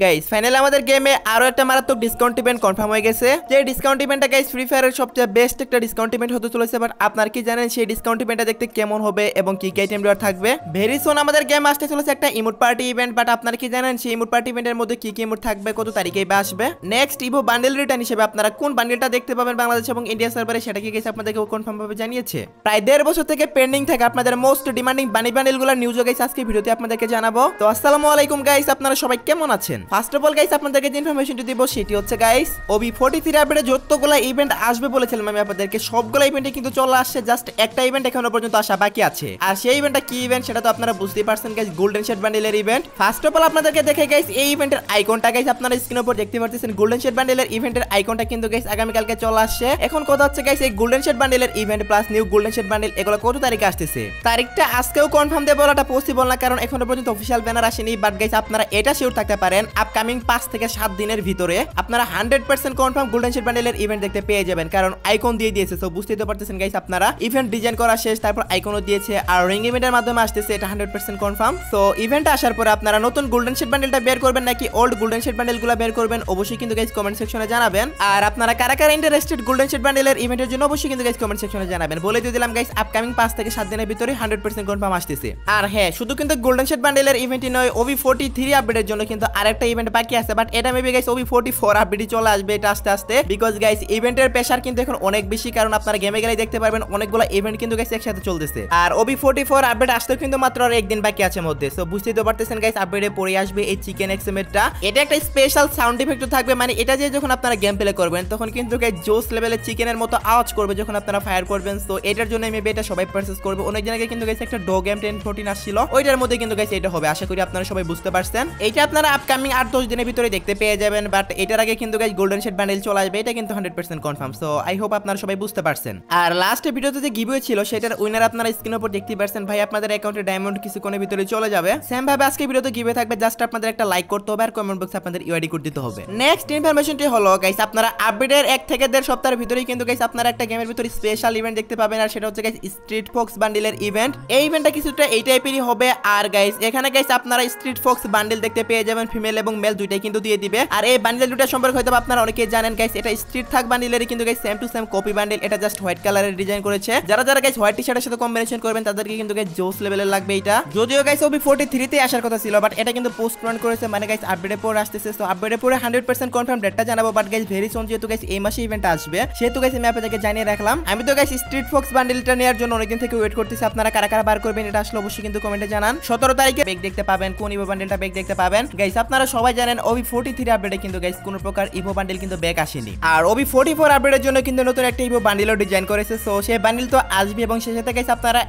Guys finally আমাদের গেমে আরো একটা মারাত্মক ডিসকাউন্ট ইভেন্ট কনফার্ম হয়ে গেছে। যে ডিসকাউন্ট ইভেন্টটা গাইস ফ্রি ফায়ারের সবচেয়ে বেস্ট একটা ডিসকাউন্ট ইভেন্ট হতে চলেছে। বাট আপনারা কি জানেন সেই ডিসকাউন্ট ইভেন্টটা দেখতে কেমন হবে এবং কি কি আইটেম দেওয়া থাকবে? ভেরি সুন আমাদের গেম আসতে চলেছে একটা ইমোট পার্টি ইভেন্ট। বাট আপনারা কি জানেন সেই ইমোট পার্টি ইভেন্টের মধ্যে কি কি ইমোট থাকবে, কত তারিখে আসবে? নেক্সট ইভো বান্ডেল রিটার্ন হিসেবে আপনারা কোন বান্ডেলটা দেখতে পাবেন বাংলাদেশ এবং ইন্ডিয়া সার্ভারে সেটা কি গাইস আপনাদেরকে কনফার্ম ভাবে জানিয়েছে। প্রায় 1.5 বছর থেকে পেন্ডিং থাকে আপনাদের মোস্ট ডিমান্ডিং বান্ডেলগুলোর নিউজ গাইস আজকে ভিডিওতে আপনাদেরকে জানাবো। তো আসসালামু আলাইকুম গাইস, আপনারা সবাই কেমন আছেন? ফার্স্ট অফ অল গাইস আপনাদেরকে যে ইনফরমেশনটি দিব সেটি হচ্ছে গাইস OB43 আপডেটে যতগুলো ইভেন্ট আসবে বলেছিলাম আমি আপনাদেরকে, সবগুলো ইভেন্টে কিন্তু চলে আসছে। জাস্ট একটা ইভেন্ট এখনো পর্যন্ত আসা বাকি আছে। আর সেই ইভেন্টটা কি ইভেন্ট সেটা তো আপনারা বুঝতেই পারছেন গাইস, গোল্ডেন শেড বান্ডেলের ইভেন্ট। ফার্স্ট অফ অল আপনাদেরকে দেখে গাইস এই ইভেন্টের আইকনটা গাইস আপনারা স্ক্রিনের উপর দেখতে পাচ্ছেন। গোল্ডেন শেড বান্ডেলের ইভেন্টের আইকনটা কিন্তু গাইস আগামী কালকে চলে আসছে। এখন কথা হচ্ছে গাইস এই গোল্ডেন শেড বান্ডেলের event plus new golden shade bundle এগুলো কত তারিখে আসতেছে? তারিখটা আজকেও কনফার্ম দেব বলাটা পসিবল না, কারণ এখনো পর্যন্ত অফিশিয়াল ব্যানার আসেনি। বাট গাইস আপনারা এটা শিওর থাকতে পারেন আপকামিং 5 থেকে 7 দিনের ভিতরে আপনারা 100% কনফার্ম গোল্ডেন শেড বান্ডেলের ইভেন্ট দেখতে পেয়ে যাবেন, কারণ আইকন দিয়ে দিয়েছে। সো বুঝতেই তো পারতেছেন গাইস আপনারা ইভেন্ট ডিজাইন করা শেষ, তারপর আইকনও দিয়েছে আর রিং ইভেন্টের মাধ্যমে আসতেছে, এটা 100% কনফার্ম। সো ইভেন্ট আসার পরে আপনারা নতুন গোল্ডেন শেড বান্ডেলটা বের করবেন নাকি ওল্ড গোল্ডেন শেড বান্ডেলগুলো বের করবেন অবশ্যই কিন্তু গাইস কমেন্ট সেকশনে জানাবেন। আর আপনারা কারা কারা ইন্টারেস্টেড গোল্ডেন শেড বান্ডেলের ইভেন্টের জন্য অবশ্যই কিন্তু গাইস কমেন্ট সেকশনে জানাবেন। বলে দিয়ে দিলাম গাইস আপকামিং 5 থেকে 7 দিনের ভিতরে 100% কনফার্ম আসতেছে। আর হ্যাঁ, শুধু কিন্তু গোল্ডেন শেড বান্ডেলের ইভেন্টই নয়, OB43 আপডেটের জন্য কিন্তু আরেকটা ইভেন্ট বাকি আছে। বাট এটা মেবি গাইস OB44 আপডেটই চলে আসবে এটা আস্তে আস্তে, বিকজ গাইস ইভেন্টের প্রেসার কিন্তু এখন অনেক বেশি, কারণ আপনারা গেমে গেলে দেখতে পারবেন অনেকগুলো ইভেন্ট কিন্তু গাইস একসাথে চলতেছে। আর OB44 আপডেট আসতেও কিন্তু মাত্র আর একদিন বাকি আছে মধ্যে। সো বুঝতেই তো পারতেছেন গাইস আপডেটে পড়ে আসবে এই চিকেন এক্সমেটটা। এটা একটা স্পেশাল সাউন্ড ইফেক্টও থাকবে, মানে এটা যে যখন আপনারা গেম প্লে করবেন তখন কিন্তু গাইস জোস লেভেলের চিকেনের মতো আওয়াজ করবে যখন আপনারা ফায়ার করবেন। সো এটার জন্য মেবি এটা সবাই পারচেজ করবে। অনেক দিন আগে কিন্তু গাইস একটা ডগ গেম 1014 আসছিল, ওইটার মধ্যে কিন্তু গাইস এটা হবে। আশা করি আপনারা সবাই বুঝতে পারছেন। এটা আপনারা আপকামিং 8-10 দিনের ভিতরে দেখতে পেয়ে যাবেন। বাট এটার আগে কিন্তু গাইস গোল্ডেন শেড বান্ডেল চলে আসবে, এটা কিন্তু 100% কনফার্ম। সো আই হোপ আপনারা সবাই বুঝতে পারছেন। আর লাস্ট ভিডিওতে যে গিভওয়ে ছিল সেটার উইনার আপনারা স্ক্রিনের উপর দেখতে পারছেন। ভাই আপনাদের অ্যাকাউন্টে ডায়মন্ড কিছুক্ষণের ভিতরে চলে যাবে। সেম ভাবে আজকে ভিডিওতে গিভওয়ে থাকবে, জাস্ট আপনাদের একটা লাইক করতে হবে আর কমেন্ট বক্সে আপনাদের ইউআইডি কোড দিতে হবে। নেক্সট ইনফরমেশনটি হলো গাইস আপনারা আপডেটের 1 থেকে 1.5 সপ্তাহের ভিতরেই কিন্তু গাইস আপনারা একটা গেমের ভিতরে স্পেশাল ইভেন্ট দেখতে পাবেন। আর সেটা হচ্ছে গাইস স্ট্রিট ফক্স বান্ডেলের ইভেন্ট। এই ইভেন্টটা কিছুটা এই টাইপেরই হবে। আর গাইস এখানে গাইস আপনারা স্ট্রিট ফক্স বান্ডেল দেখতে পেয়ে যাবেন, ফিমেল এবং মেল দুইটাই কিন্তু দিয়ে দিবে। আর এই বান্ডেল দুইটা সম্পর্কে হয়তো আপনারা অনেকেই জানেন গাইস, এটা স্ট্রিট ফক্স বান্ডেলেরই কিন্তু guys same to same copy bundle. এটা জাস্ট হোয়াইট কালারের ডিজাইন করেছে। যারা যারা গাইস হোয়াইট টি-শার্টের সাথে কম্বিনেশন করবেন তাদেরকে কিন্তু গাইস জোস লেভেলের লাগবে এটা। যদিও গাইস OB43 তে আসার কথা ছিল, বাট এটা কিন্তু পোস্টপোন করেছে, মানে গাইস আপডেটে পরে আসতেছে। সো আপডেটে পরে 100% কনফার্ম ডেটটা জানাবো। বাট গাইস ভেরি সুন যেহেতু গাইস এই মাসে ইভেন্ট আসবে সেহেতু গাইস আমি আপনাদেরকে জানিয়ে রাখলাম। আমি তো গাইস স্ট্রিট ফক্স বান্ডেলটা নেয়ার জন্য অনেকদিন থেকে ওয়েট করতেছি। আপনারা কারা কারা বার করবেন এটা আসলে অবশ্যই কিন্তু কমেন্টে জানান। 17 তারিখে বেক দেখতে পাবেন, কোন ইভো বান্ডেলটা বেক দেখতে পাবেন গাইস আপনারা সবাই জানেন। OB43 আপডেটে কিন্তু গাইস কোনো প্রকার ইভো বান্ডেল কিন্তু ব্যাক আসেনি। আর OB44 আপডেটের জন্য কিন্তু নতুন একটা ইভো বান্ডেলও ডিজাইন করেছে। সো সেই বান্ডেল তো আসবে এবং সেই সাথে গাইস আপনারা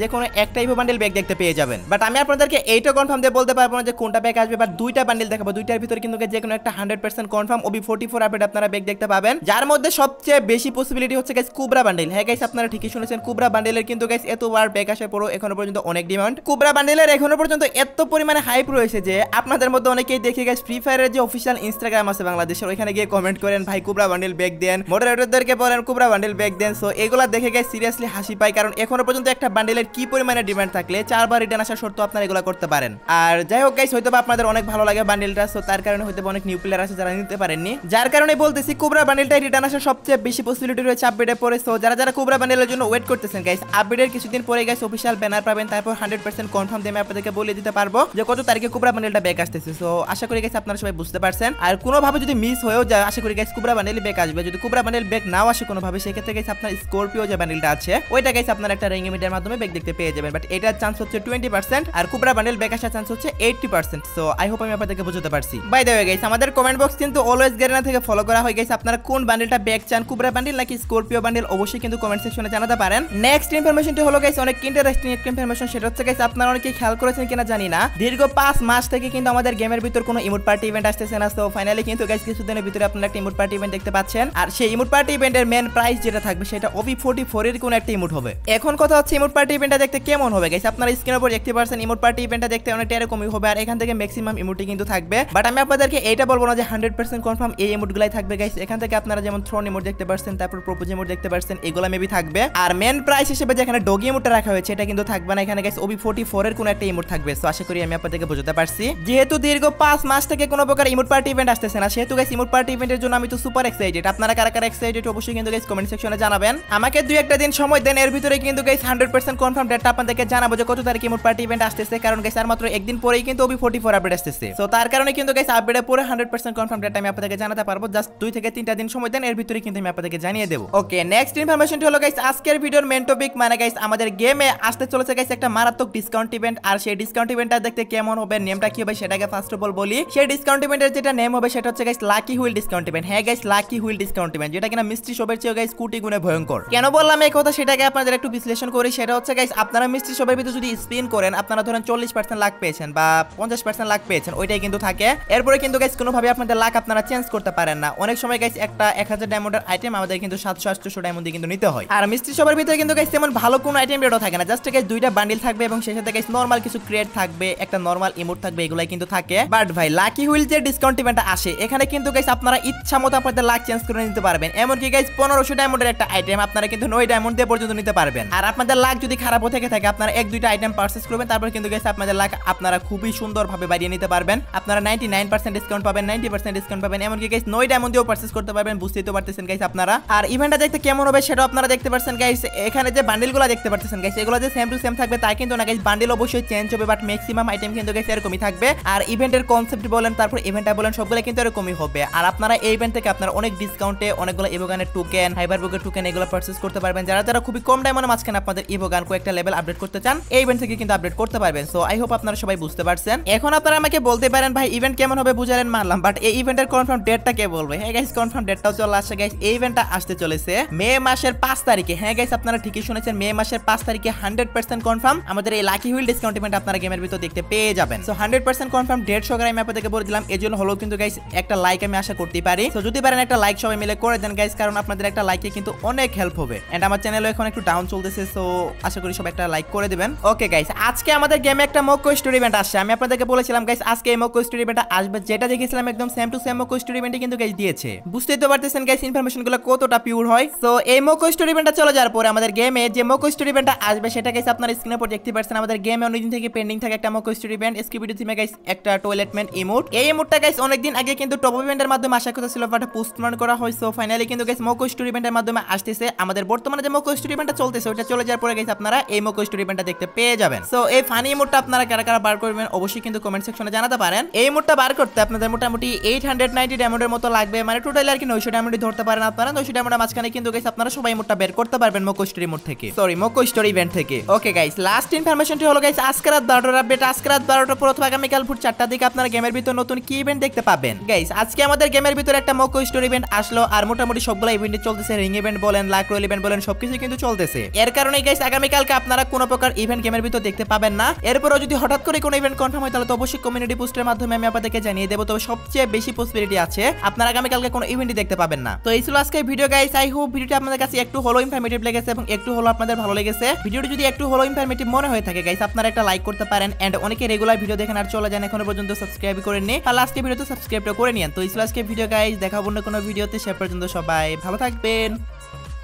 যে কোনো একটা ইভো বান্ডেল ব্যাক দেখতে পেয়ে যাবেন। বাট আমি আপনাদেরকে এইটা কনফার্ম দিয়ে বলতে পারবো না যে কোনটা ব্যাক আসবে, বাট দুইটা বান্ডেল দেখাবো। দুইটার ভিতরে কিন্তু যে কোনো একটা 100% কনফার্ম OB44 আপডেট আপনারা ব্যাক দেখতে পাবেন, যার মধ্যে সবচেয়ে বেশি পসিবিলিটি হচ্ছে গাইস কুবরা বান্ডেল। হ্যাঁ গাইস আপনারা ঠিকই শুনেছেন, কুবরা বান্ডেলের কিন্তু গাইস এতবার ব্যাক আসার পরও এখনো পর্যন্ত অনেক ডিমান্ড। কুবরা বান্ডেলের এখনো পর্যন্ত এত পরিমাণে হাইপ রয়েছে যে আপনাদের মধ্যে অনেকেই দেখে গাইস ফ্রি ফায়ারের যে অফিশিয়াল ইনস্টাগ্রাম আছে বাংলাদেশের ওইখানে গিয়ে কমেন্ট করেন ভাই কুবরা বান্ডেল ব্যাক দেন, মডারেটরদেরকে বলেন কুবরা বান্ডেল ব্যাক দেন। সো এগুলা দেখে গাইস সিরিয়াসলি হাসি পায়, কারণ এখনো পর্যন্ত একটা বান্ডেলের কি পরিমাণে ডিমান্ড থাকলে 4 বার রিটার্ন আসার শর্ত আপনারা এগুলা করতে পারেন। আর যাই হোক গাইস হয়তো আপনাদের অনেক ভালো লাগে বান্ডেলটা, সো তার কারণে হয়তো অনেক নিউ প্লেয়ার আছে যারা নিতে পারেননি, যার কারণে বলতেছি কুবরা বান্ডেলটাই রিটার্ন আসার সবচেয়ে বেশি পসিবিলিটি রয়েছে আপডেটে পরে। সো যারা যারা কুবরা বান্ডেলের জন্য ওয়েট করতেছেন গাইস আপডেটের কিছুদিন পরে গাইস অফিশিয়াল ব্যানার পাবেন, তারপর 100% কনফার্ম দিয়ে আমি আপনাদেরকে বলে দিতে পারবো যে কত তারিখে কুবরা বান্ডেলটা ব্যাক আসতেছে। সো আশা করি গাইস আপনারা সবাই বুঝতে পারছেন। আর কোনোভাবে যদি মিস হয়েও যায় আশা করি গাইস কুবরা বান্ডেল ব্যাক আসবে। যদি কুবরা বান্ডেল ব্যাক নাও আসে কোনোভাবে সেক্ষেত্রে গাইস আপনার স্করপিও যে বান্ডেলটা আছে ওইটা গাইস আপনারা একটা রিং ইভেন্টের মাধ্যমে ব্যাক দেখতে পেয়ে যাবেন। বাট এটার চান্স হচ্ছে 20% আর কুবরা বান্ডেল ব্যাক আসার চান্স হচ্ছে 80%। সো আই হোপ আমি আপনাদেরকে বোঝাতে পারছি। বাই দ্য ওয়ে গাইস আমাদের কমেন্ট বক্স কিন্তু অলওয়েজ গ্যারেনা থেকে ফলো করা হয় গাইস। আপনারা কোন বান্ডেলটা ব্যাক চান, কুবরা বান্ডেল নাকি স্করপিও বান্ডেল, অবশ্যই কিন্তু কমেন্ট সেকশনে জানাতে পারেন। নেক্সট ইনফরমেশনটি হলো গাইস অনেক ইন্টারেস্টিং একটা ইনফরমেশন, সেটা হচ্ছে গাইস আপনারা অনেকেই খেয়াল করেছেন কিনা জানি না, দীর্ঘ 5 মাস থেকে কিন্তু আমাদের গেমের ভিতর কোনো ইমোট পার্টি ইভেন্ট আসতেছে না। সো ফাইনালি কিন্তু গাইস কিছুদিনের ভিতরে আপনারা একটা ইমোট পার্টি ইভেন্ট দেখতে পাচ্ছেন। আর সেই ইমোট পার্টি ইভেন্টের মেইন প্রাইস যেটা থাকবে সেটা OB44 এর কোন একটা ইমোট হবে। এখন কথা হচ্ছে ইমোট পার্টি ইভেন্টটা দেখতে কেমন হবে গাইস। আপনারা স্ক্রিনের উপর দেখতে পাচ্ছেন ইমোট পার্টি ইভেন্টটা দেখতে অনেকটা এরকমই হবে। আর এখান থেকে ম্যাক্সিমাম ইমোটই কিন্তু থাকবে, বাট আমি আপনাদেরকে এটা বলবো না যে 100% কনফার্ম এই ইমোটগুলাই থাকবে গাইস। এখান থেকে আপনারা যেমন থ্রোন ইমোট দেখতে পাচ্ছেন, তারপর প্রপোজ ইমোট দেখতে পাচ্ছেন, এগুলা মেবি থাকবে। আর মেইন প্রাইস হিসেবে যেখানে ডগি ইমোটটা রাখা হয়েছে এটা কিন্তু থাকবে না, এখানে গাইস OB44 এর কোন একটা ইমোট থাকবে। সো আশা করি আমি আপনাদেরকে বোঝাতে পারছি। যেহেতু দীর্ঘ 5 পাঁচ মাস থেকে কোনো প্রকার ইমোট পার্টি ইভেন্ট আসতেছে না, সেহেতু গাইস ইমোট পার্টি ইভেন্টের জন্য আমি তো সুপার এক্সাইটেড। আপনারা কারা কারা এক্সাইটেড অবশ্যই কিন্তু গাইস কমেন্ট সেকশনে জানাবেন। আমাকে দুই একটা দিন সময় দেন, এর ভিতরে কিন্তু গাইস 100% কনফার্ম ডেটটা আপনাদেরকে জানাবো যে কত তারিখে ইমোট পার্টি ইভেন্ট আসতেছে, কারণ গাইস আর মাত্র একদিন পরেই কিন্তু OB44 আপডেট আসতেছে। সো তার কারণে কিন্তু গাইস আপডেটের পরে 100% কনফার্ম ডেটটা আমি আপনাদেরকে জানাতে পারবো। জাস্ট 2 থেকে 3টা দিন সময় দেন, এর ভিতরে কিন্তু আমি আপনাদেরকে জানিয়ে দেব। ওকে, নেক্সট ইনফরমেশনটি হলো গাইস আজকের ভিডিওর মেইন টপিক, মানে গাইস আমাদের গেমে আসতে চলেছে গাইস একটা মারাত্মক ডিসকাউন্ট ইভেন্ট। আর সেই ডিসকাউন্ট ইভেন্টটা দেখতে কেমন হবে, নেমটা কি হবে সেটাকে ফার্স্ট অফ অল বলি। সেই ডিসকাউন্ট ইভেন্টের যেটা নেম হবে সেটা হচ্ছে guys lucky wheel discount event. হ্যাঁ guys lucky wheel discount event, যেটা কিনা মিস্ট্রি শপের চেয়ে গাইস কোটি গুণে ভয়ঙ্কর। কেন বললাম এই কথা সেটাকে আপনাদের একটু বিশ্লেষণ করি। সেটা হচ্ছে গাইস আপনারা মিস্ট্রি শপের ভিতরে যদি স্পিন করেন, আপনারা ধরেন 40% লাখ পেয়েছেন বা 50% লাখ পেয়েছেন, ওইটাই কিন্তু থাকে। এরপরে কিন্তু গাইস কোনোভাবে আপনাদের লাখ আপনারা চেঞ্জ করতে পারেন না। অনেক সময় গাইস একটা 1000 ডায়মন্ডের আইটেম আমাদের কিন্তু 700-800 ডায়মন্ড দিয়ে কিন্তু নিতে হয়। আর মিস্ট্রি শপের ভিতরে কিন্তু গাইস তেমন ভালো কোনো আইটেম রেটও থাকে না, জাস্ট গাইস 2টা বান্ডিল থাকবে এবং সেই সাথে গাইস নরমাল কিছু ক্রিয়েট থাকবে, একটা নরমাল ইমোট থাকবে, এগুলাই কিন্তু থাকে। বাট ভাই লাকি হুইল যে ডিসকাউন্ট ইভেন্টটা আসে, এখানে কিন্তু গাইস আপনারা ইচ্ছা মতো আপনাদের লাখ চেঞ্জ করে নিতে পারবেন। এমনকি গাইস 1500 ডায়মন্ডের একটা আইটেম আপনারা কিন্তু 9 ডায়মন্ড দিয়ে পর্যন্ত নিতে পারবেন। আর আপনাদের লাখ যদি খারাপও থেকে থাকে, আপনারা 1-2টা আইটেম পারচেজ করবেন, তারপর কিন্তু গাইস আপনাদের লাখ আপনারা খুবই সুন্দরভাবে বাড়িয়ে নিতে পারবেন। আপনারা 99% ডিসকাউন্ট পাবেন, 90% ডিসকাউন্ট পাবেন, এমনকি গাইস 9 ডায়মন্ড দিয়েও পারচেজ করতে পারবেন। বুঝতেই তো পারতেছেন গাইস আপনারা। আর ইভেন্টটা দেখতে কেমন হবে সেটা আপনারা দেখতে পারছেন গাইস। এখানে যে বান্ডিলগুলো দেখতে পারতেছেন গাইস, এগুলো যে সেম টু সেম থাকবে তা কিন্তু না গাইস, বান্ডিল অবশ্যই চেঞ্জ হবে বাট ম্যাক্সিমাম আইটেম কিন্তু গাইস এরকমই থাকবে। আর ইভেন্টের কনসেপ্ট বলেন, তারপর ইভেন্টটা বলেন, সবগুলো কিন্তু এরকমই হবে। আর আপনারা এই ইভেন্ট থেকে আপনারা অনেক ডিসকাউন্টে অনেকগুলো ইভোগানের টোকেন, হাইবারবুকের টোকেন এগুলো পারচেজ করতে পারবেন। যারা যারা খুবই কম ডায়মন্ডের মাঝখানে আপনাদের ইভোগান কয়েকটা লেভেল আপডেট করতে চান, এই ইভেন্ট থেকে কিন্তু আপডেট করতে পারবেন। সো আই হোপ আপনারা সবাই বুঝতে পারছেন। এখন আপনারা আমাকে বলতে পারেন ভাই ইভেন্ট কেমন হবে বুঝালেন মানলাম, বাট এই ইভেন্টের কনফার্ম ডেটটা কে বলবে? হ্যাঁ গাইস কনফার্ম ডেটটাও চলে আসছে গাইস। এই ইভেন্টটা আসতে চলেছে মে মাসের 5 তারিখে। হ্যাঁ গাইস আপনারা ঠিকই শুনেছেন, মে মাসের 5 তারিখে 100% কনফার্ম আমাদের এই লাকি হুইল ডিসকাউন্ট ইভেন্ট আপনারা গেমের ভিতর দেখতে পেয়ে যাবেন। সো 100% কনফার্ম ডেট সহকারে আমি আপনাদেরকে বলে দিলাম। এজন্য হলো কিন্তু গাইস একটা লাইক আমি আশা করতে পারি। সো যদি পারেন একটা লাইক সবাই মিলে করে দেন গাইস, কারণ আপনাদের একটা লাইকে কিন্তু অনেক হেল্প হবে। এন্ড আমার চ্যানেলও এখন একটু ডাউন চলতেছে, সো আশা করি সবাই একটা লাইক করে দিবেন। ওকে গাইস, আজকে আমাদের গেমে একটা মক স্টোরি ইভেন্ট আসছে। আমি আপনাদেরকে বলেছিলাম গাইস আজকে এই মক স্টোরি ইভেন্টটা আসবে, যেটা দেখেছিলাম একদম same to same mock story ইভেন্টই কিন্তু গাইস দিয়েছে। বুঝতেই তো পারতেছেন গাইস ইনফরমেশনগুলো কতটা পিওর হয়। সো এই মক স্টোরি ইভেন্টটা চলে যাওয়ার পরে আমাদের গেমে যে মক স্টোরি ইভেন্টটা আসবে সেটা গাইস আপনারা স্ক্রিনে উপর দেখতে পাচ্ছেন। আমাদের গেমে অনেকদিন থেকে পেন্ডিং থাকে একটা মক স্টোরি ইভেন্ট, স্কিপিডি থিমে গাইস একটা টয়লেটমেন্ট ইমোট। এই ইমোটটা গাইস অনেকদিন আগে কিন্তু টপ ইভেন্টের মাধ্যমে আশা কথা ছিল, বাট পোস্টপোন করা হয়। সো ফাইনালি কিন্তু গাইস মক স্টোরি ইভেন্টের মাধ্যমে আসতেছে। আমাদের বর্তমানে যে মক স্টোরি ইভেন্টটা চলতেছে ওটা চলে যাওয়ার পরে গাইস আপনারা এই মক স্টোরি ইভেন্টটা দেখতে পেয়ে যাবেন। সো এই ফানি ইমোটটা আপনারা কারা কারা বার করবেন অবশ্যই কিন্তু কমেন্ট সেকশনে জানাতে পারেন। এই ইমোটটা বার করতে আপনাদের মোটামুটি 890 ডায়মন্ডের মতো লাগবে, মানে টোটাল আর কি 900 ডায়মন্ড ধরতে পারেন আপনারা। 900 ডায়মন্ডের মাঝখানে কিন্তু গাইস আপনারা সবাই ইমোটটা বের করতে পারবেন মক স্টোরি ইমোট থেকে, সরি মক স্টোরি ইভেন্ট থেকে। ওকে গাইস, লাস্ট ইনফরমেশনটি হলো গাইস আজকে রাত 12টার আপডেট। আজকে রাত 12টার পর অথবা আগামীকাল ভোর 4টার দিকে আপনারা গেমের ভিতর নতুন কি ইভেন্ট দেখতে পাবেন গাইস। আজকে আমাদের গেমের ভিতর একটা মক স্টোরি ইভেন্ট আসলো, আর মোটামুটি সবগুলা ইভেন্ট চলতেছে, রিং ইভেন্ট বলেন, লাক রোল ইভেন্ট বলেন, সবকিছু কিন্তু চলতেছে। এর কারণে গাইস আগামীকালকে আপনারা কোনো প্রকার ইভেন্ট গেমের ভিতর দেখতে পাবেন না। এরপরও যদি হঠাৎ করে কোনো ইভেন্ট কনফার্ম হয় তাহলে তো অবশ্যই কমিউনিটি পোস্টের মাধ্যমে আমি আপনাদেরকে জানিয়ে দেবো। তবে সবচেয়ে বেশি পসিবিলিটি আছে আপনারা আগামীকালকে কোনো ইভেন্টই দেখতে পাবেন না। তো এই ছিল আজকে ভিডিও গাইস। আই হোপ ভিডিওটি আপনাদের কাছে একটু হলো ইনফরমেটিভ লেগেছে এবং একটু হলো আপনাদের ভালো লেগেছে। ভিডিওটি যদি একটু হলো ইনফরমেটিভ মনে হয়ে থাকে গাইস আপনারা একটা লাইক করতে পারেন। এন্ড অনেকে রেগুলার ভিডিও দেখেন আর চলে যান, এখনো পর্যন্ত সাবস্ক্রাইব করেননি তাহলে আজকে ভিডিওতে সাবস্ক্রাইবটা করে নিন। তো এই ছিল আজকে ভিডিও গাইস, দেখা হবে অন্য কোনো ভিডিওতে। সে পর্যন্ত সবাই ভালো থাকবেন।